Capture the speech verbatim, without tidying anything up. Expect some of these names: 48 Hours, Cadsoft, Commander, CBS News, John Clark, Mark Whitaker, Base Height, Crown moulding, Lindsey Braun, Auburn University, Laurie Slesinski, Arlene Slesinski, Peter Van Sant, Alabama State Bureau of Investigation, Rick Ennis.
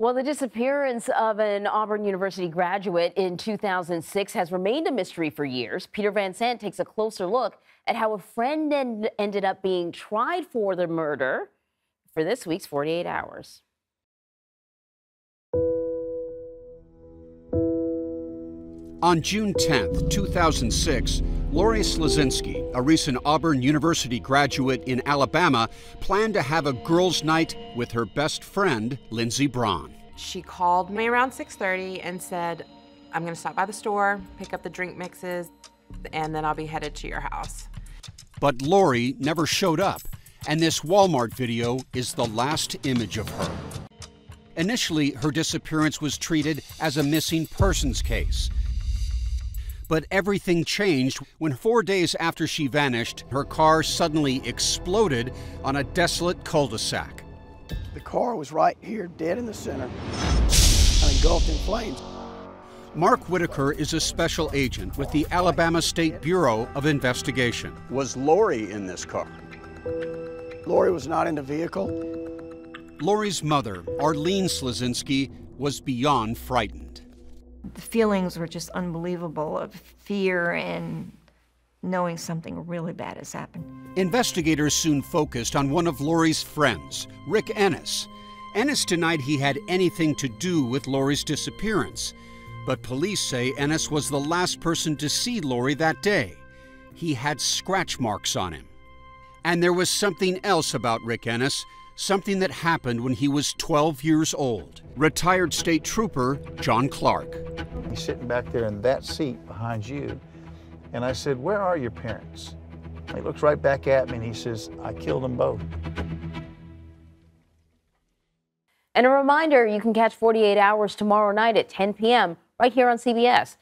Well, the disappearance of an Auburn University graduate in two thousand six has remained a mystery for years. Peter Van Sant takes a closer look at how a friend en- ended up being tried for the murder for this week's forty-eight hours. On June tenth, two thousand six, Laurie Slesinski, a recent Auburn University graduate in Alabama, planned to have a girls' night with her best friend, Lindsey Braun. She called me around six thirty and said, "I'm going to stop by the store, pick up the drink mixes, and then I'll be headed to your house." But Laurie never showed up, and this Walmart video is the last image of her. Initially, her disappearance was treated as a missing persons case. But everything changed when four days after she vanished, her car suddenly exploded on a desolate cul-de-sac. The car was right here, dead in the center, and engulfed in flames. Mark Whitaker is a special agent with the Alabama State Bureau of Investigation. Was Laurie in this car? Laurie was not in the vehicle. Laurie's mother, Arlene Slesinski, was beyond frightened. The feelings were just unbelievable, of fear and knowing something really bad has happened. Investigators soon focused on one of Laurie's friends, Rick Ennis. Ennis denied he had anything to do with Laurie's disappearance, but police say Ennis was the last person to see Laurie that day. He had scratch marks on him. And there was something else about Rick Ennis, something that happened when he was twelve years old. Retired state trooper John Clark. He's sitting back there in that seat behind you. And I said, "Where are your parents?" He looks right back at me and he says, "I killed them both." And a reminder, you can catch forty-eight hours tomorrow night at ten p m right here on C B S.